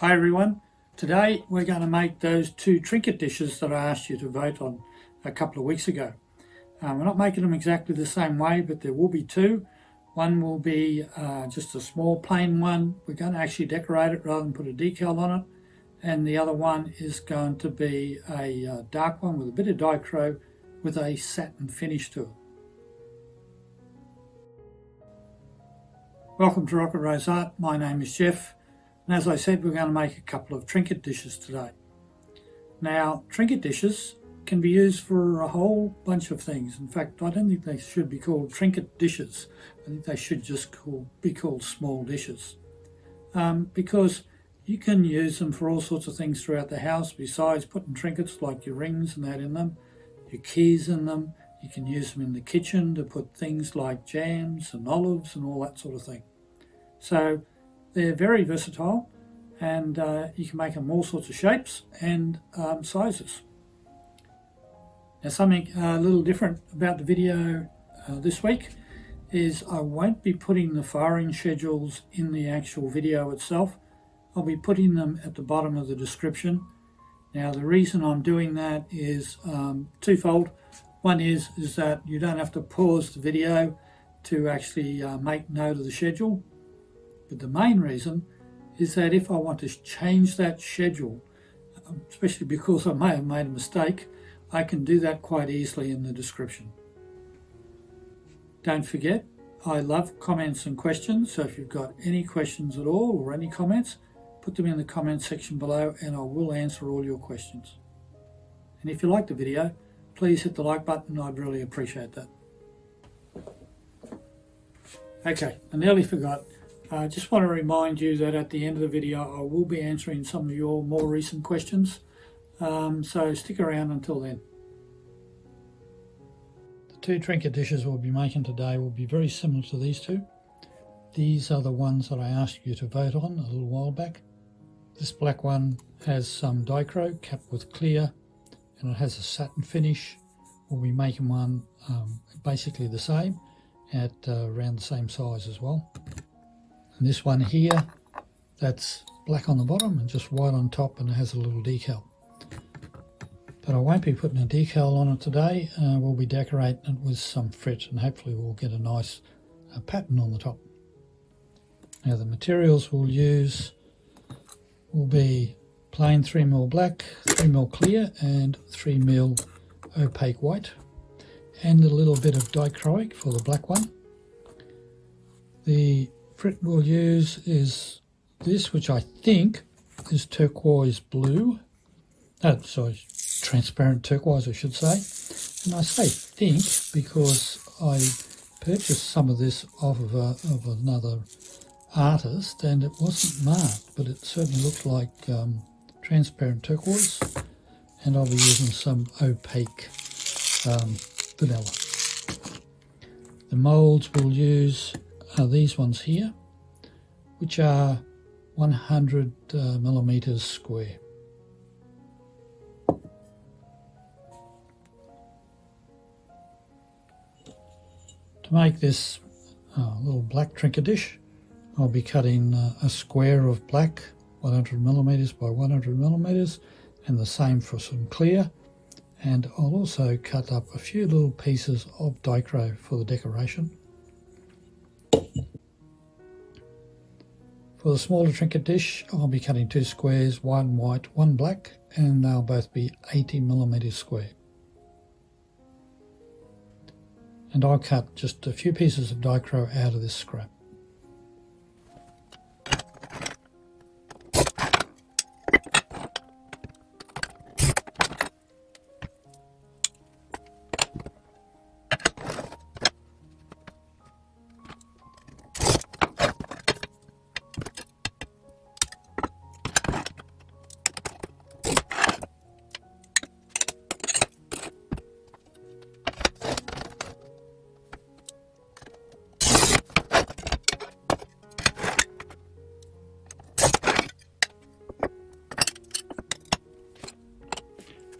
Hi everyone, today we're going to make those two trinket dishes that I asked you to vote on a couple of weeks ago. We're not making them exactly the same way, but there will be two. One will be just a small plain one. We're going to actually decorate it rather than put a decal on it. And the other one is going to be a dark one with a bit of dichro with a satin finish to it. Welcome to Rocket Rose Art. My name is Jeff. And as I said, we're going to make a couple of trinket dishes today. Now, trinket dishes can be used for a whole bunch of things. In fact, I don't think they should be called trinket dishes. I think they should just be called small dishes. Because you can use them for all sorts of things throughout the house, besides putting trinkets like your rings and that in them, your keys in them. You can use them in the kitchen to put things like jams and olives and all that sort of thing. So they're very versatile, and you can make them all sorts of shapes and sizes. Now, something a little different about the video this week is I won't be putting the firing schedules in the actual video itself. I'll be putting them at the bottom of the description. Now, the reason I'm doing that is twofold. One is that you don't have to pause the video to actually make note of the schedule. But the main reason is that if I want to change that schedule, especially because I may have made a mistake, I can do that quite easily in the description. Don't forget, I love comments and questions, so if you've got any questions at all or any comments, put them in the comments section below and I will answer all your questions. And if you like the video, please hit the like button, I'd really appreciate that. Okay, I nearly forgot. I just want to remind you that at the end of the video I will be answering some of your more recent questions, so stick around until then. The two trinket dishes we'll be making today will be very similar to these two. These are the ones that I asked you to vote on a little while back. This black one has some dichro capped with clear and it has a satin finish. We'll be making one basically the same at around the same size as well. And this one here, that's black on the bottom and just white on top, and it has a little decal. But I won't be putting a decal on it today. We'll be decorating it with some frit and hopefully we'll get a nice pattern on the top. Now, the materials we'll use will be plain 3mm black, 3mm clear and 3mm opaque white, and a little bit of dichroic for the black one. The frit we'll use is this, which I think is turquoise blue. Oh, sorry, transparent turquoise I should say. And I say think because I purchased some of this off of, another artist and it wasn't marked, but it certainly looked like transparent turquoise. And I'll be using some opaque vanilla. The moulds we'll use are these ones here, which are 100 millimeters square. To make this little black trinket dish, I'll be cutting a square of black 100 millimeters by 100 millimeters, and the same for some clear, and I'll also cut up a few little pieces of dichro for the decoration. For the smaller trinket dish, I'll be cutting two squares, one white, one black, and they'll both be 80 millimeters square. And I'll cut just a few pieces of dichro out of this scrap.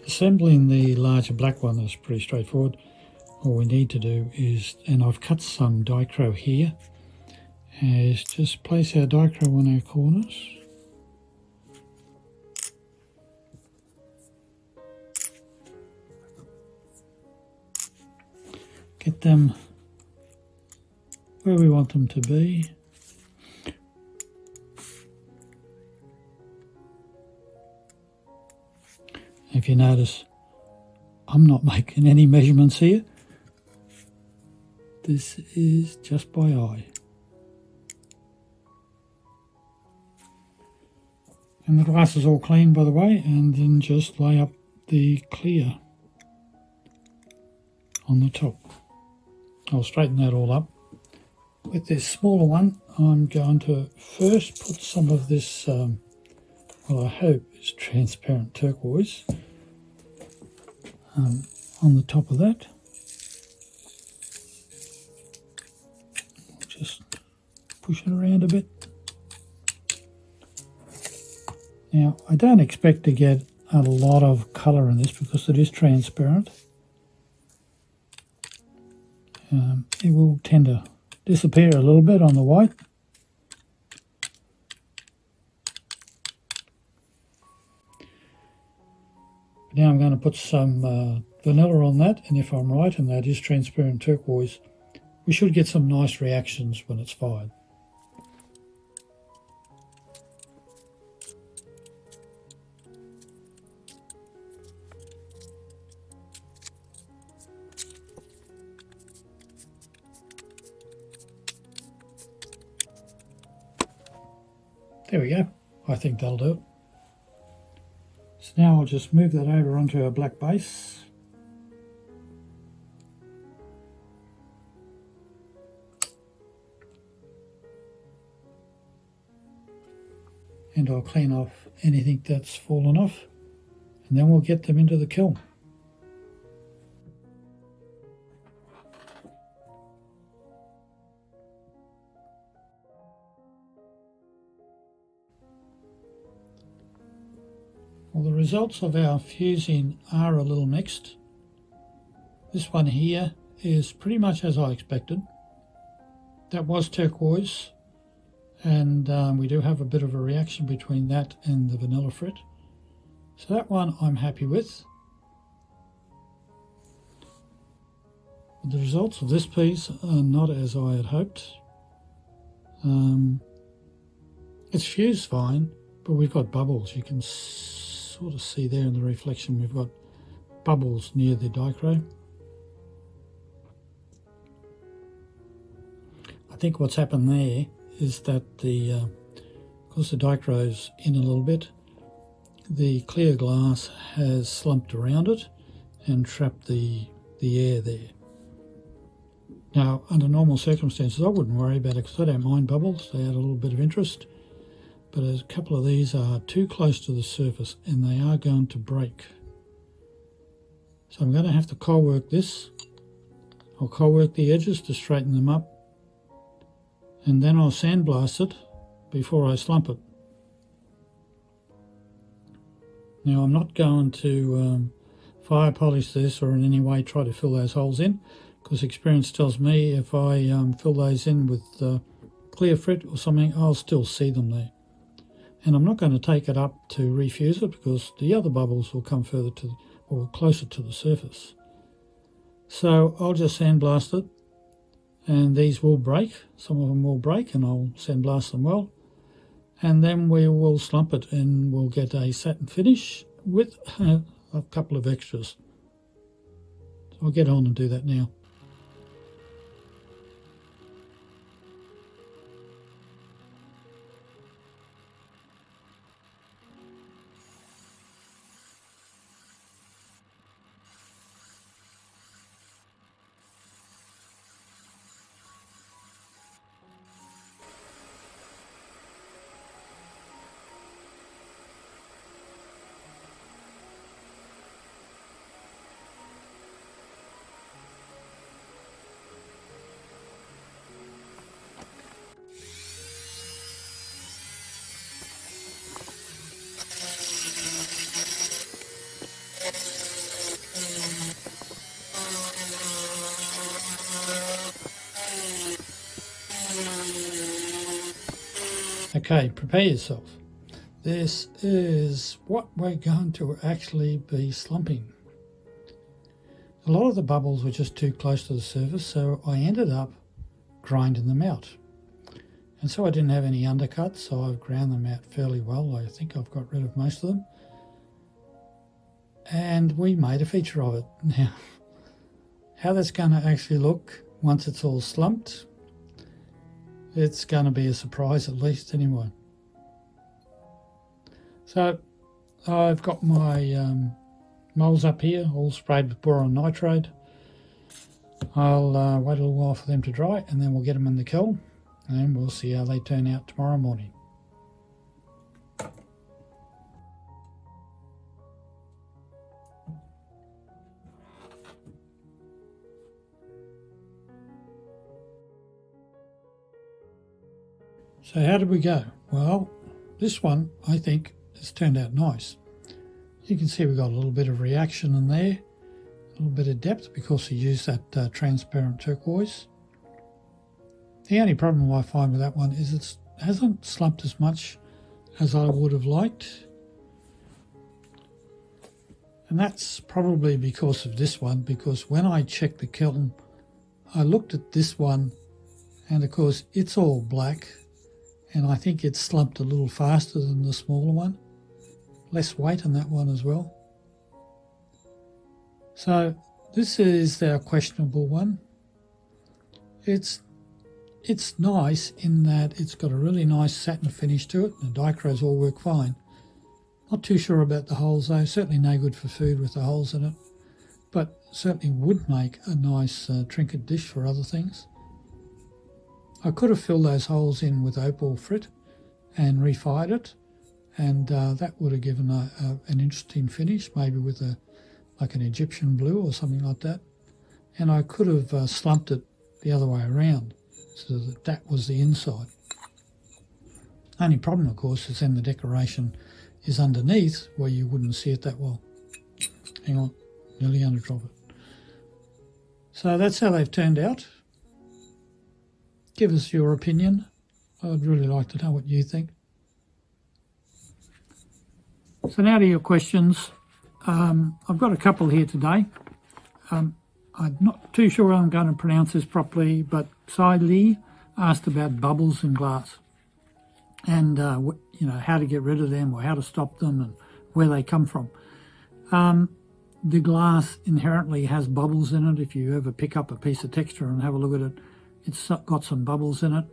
Assembling the larger black one is pretty straightforward. All we need to do is, and I've cut some dichro here, is just place our dichro on our corners get them where we want them to be. If you notice, I'm not making any measurements here. This is just by eye. And the glass is all clean, by the way, and then just lay up the clear on the top. I'll straighten that all up. With this smaller one, I'm going to first put some of this, well, I hope it's transparent turquoise, on the top of that. Just push it around a bit. Now, I don't expect to get a lot of colour in this because it is transparent. It will tend to disappear a little bit on the white. Now I'm going to put some vanilla on that, and if I'm right, and that is transparent turquoise, we should get some nice reactions when it's fired. There we go, I think that'll do it. So now I'll just move that over onto a black base. And I'll clean off anything that's fallen off, and then we'll get them into the kiln. Well, the results of our fusing are a little mixed. This one here is pretty much as I expected. That was turquoise, and we do have a bit of a reaction between that and the vanilla frit. So that one I'm happy with. But the results of this piece are not as I had hoped. It's fused fine, but we've got bubbles. You can sort of see there in the reflection, we've got bubbles near the dichro. I think what's happened there is that because the dichro's in a little bit, the clear glass has slumped around it and trapped the air there. Now, under normal circumstances, I wouldn't worry about it because I don't mind bubbles. They add a little bit of interest. But a couple of these are too close to the surface and they are going to break. So I'm going to have to cold work this. I'll cold work the edges to straighten them up, and then I'll sandblast it before I slump it. Now I'm not going to fire polish this or in any way try to fill those holes in, because experience tells me if I fill those in with clear frit or something, I'll still see them there. And I'm not going to take it up to refuse it because the other bubbles will come further to, or closer to the surface. So I'll just sandblast it, and these will break. Some of them will break, and I'll sandblast them well. And then we will slump it and we'll get a satin finish with a couple of extras. So I'll get on and do that now. Okay, prepare yourself. This is what we're going to actually be slumping. A lot of the bubbles were just too close to the surface, so I ended up grinding them out. And so I didn't have any undercuts, so I've ground them out fairly well. I think I've got rid of most of them. And we made a feature of it. Now, how that's going to actually look once it's all slumped, it's going to be a surprise, at least anyway. So I've got my moles up here, all sprayed with boron nitride. I'll wait a little while for them to dry, and then we'll get them in the kiln, and we'll see how they turn out tomorrow morning. So how did we go? Well, this one I think has turned out nice. You can see we've got a little bit of reaction in there, a little bit of depth because we used that transparent turquoise. The only problem I find with that one is it hasn't slumped as much as I would have liked. And that's probably because of this one, because when I checked the kiln, I looked at this one and of course it's all black, and I think it's slumped a little faster than the smaller one. Less weight on that one as well. So this is our questionable one. It's nice in that it's got a really nice satin finish to it, and the dichros all work fine. Not too sure about the holes though, certainly no good for food with the holes in it, but certainly would make a nice trinket dish for other things. I could have filled those holes in with opal frit and refired it, and that would have given an interesting finish, maybe with like an Egyptian blue or something like that. And I could have slumped it the other way around, so that that was the inside. Only problem, of course, is then the decoration is underneath where you wouldn't see it that well. Hang on, nearly underdrop it. So that's how they've turned out. Give us your opinion. I'd really like to know what you think. So now to your questions. I've got a couple here today. I'm not too sure I'm going to pronounce this properly, but Sai Li asked about bubbles in glass, and you know, how to get rid of them or how to stop them and where they come from. The glass inherently has bubbles in it. If you ever pick up a piece of texture and have a look at it, it's got some bubbles in it,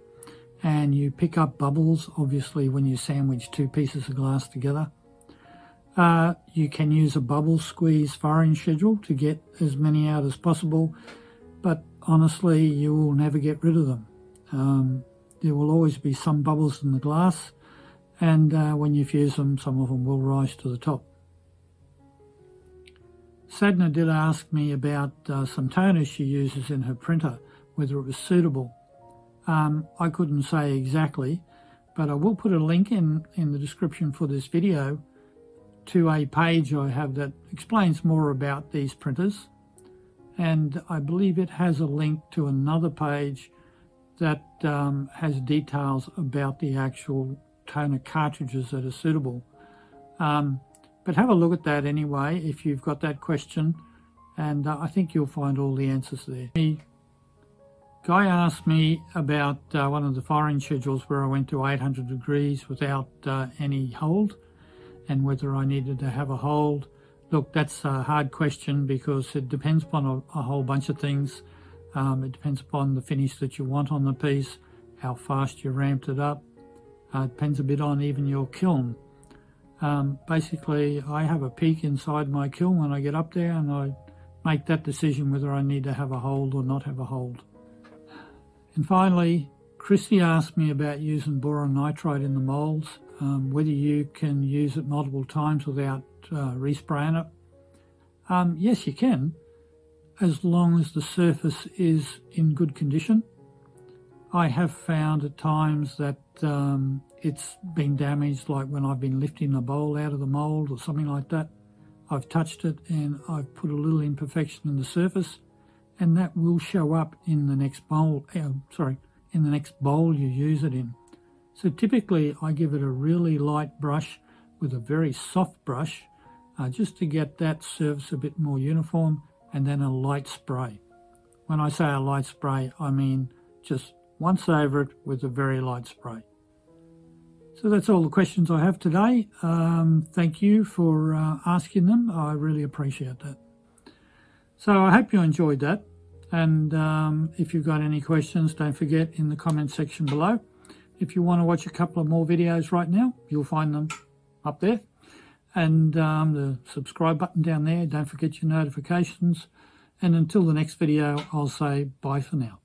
and you pick up bubbles obviously when you sandwich two pieces of glass together. You can use a bubble squeeze firing schedule to get as many out as possible, but honestly you will never get rid of them. There will always be some bubbles in the glass, and when you fuse them, some of them will rise to the top. Sadna did ask me about some toners she uses in her printer, whether it was suitable. I couldn't say exactly, but I will put a link in the description for this video to a page I have that explains more about these printers, and I believe it has a link to another page that has details about the actual toner cartridges that are suitable. But have a look at that anyway if you've got that question, and I think you'll find all the answers there. Guy asked me about one of the firing schedules where I went to 800 degrees without any hold, and whether I needed to have a hold. Look, that's a hard question because it depends upon a whole bunch of things. It depends upon the finish that you want on the piece, how fast you ramped it up. It depends a bit on even your kiln. Basically, I have a peak inside my kiln when I get up there, and I make that decision whether I need to have a hold or not have a hold. And finally, Christy asked me about using boron nitride in the moulds, whether you can use it multiple times without respraying it. Yes, you can, as long as the surface is in good condition. I have found at times that it's been damaged, like when I've been lifting the bowl out of the mould or something like that. I've touched it and I've put a little imperfection in the surface, and that will show up in the next bowl. In the next bowl you use it in. So typically I give it a really light brush with a very soft brush, just to get that surface a bit more uniform, and then a light spray. When I say a light spray, I mean just once over it with a very light spray. So that's all the questions I have today. Thank you for asking them. I really appreciate that. So I hope you enjoyed that. And if you've got any questions, don't forget in the comment section below. If you want to watch a couple of more videos right now, you'll find them up there. And the subscribe button down there. Don't forget your notifications. And until the next video, I'll say bye for now.